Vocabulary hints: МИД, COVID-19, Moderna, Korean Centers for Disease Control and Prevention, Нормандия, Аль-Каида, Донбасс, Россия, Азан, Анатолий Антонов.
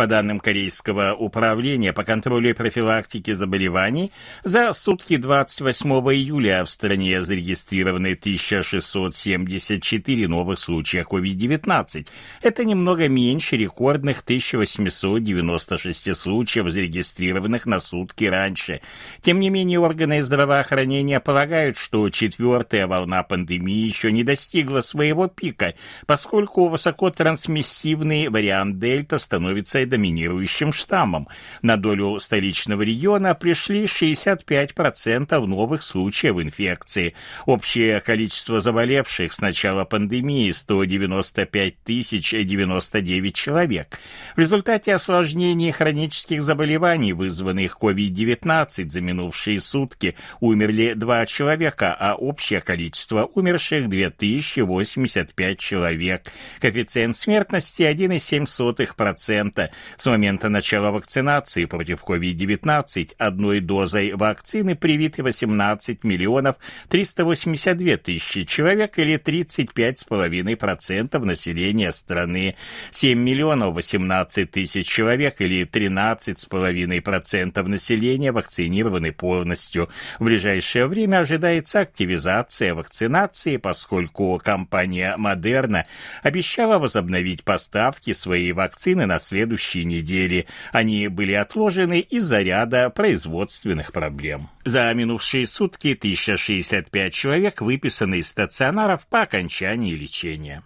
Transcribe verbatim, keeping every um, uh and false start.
по данным Корейского управления по контролю и профилактике заболеваний, за сутки двадцать восьмого июля в стране зарегистрированы тысяча шестьсот семьдесят четыре новых случая ковид девятнадцать. Это немного меньше рекордных тысяча восемьсот девяносто шесть случаев, зарегистрированных на сутки раньше. Тем не менее, органы здравоохранения полагают, что четвертая волна пандемии еще не достигла своего пика, поскольку высокотрансмиссивный вариант Дельта становится доминирующим штаммом. На долю столичного региона пришли шестьдесят пять процентов новых случаев инфекции. Общее количество заболевших с начала пандемии – сто девяносто пять тысяч девяносто девять человек. В результате осложнений хронических заболеваний, вызванных ковид девятнадцать, за минувшие сутки умерли два человека, а общее количество умерших – две тысячи восемьдесят пять человек. Коэффициент смертности – один целых семь десятых процента. С момента начала вакцинации против ковид девятнадцать одной дозой вакцины привиты восемнадцать миллионов триста восемьдесят две тысячи человек, или тридцать пять целых пять десятых процента населения страны. семь миллионов восемнадцать тысяч человек, или тринадцать целых пять десятых процента населения, вакцинированы полностью. В ближайшее время ожидается активизация вакцинации, поскольку компания Moderna обещала возобновить поставки своей вакцины на следующей неделе. Они были отложены из-за ряда производственных проблем. За минувшие сутки тысяча шестьдесят пять человек выписаны из стационаров по окончании лечения.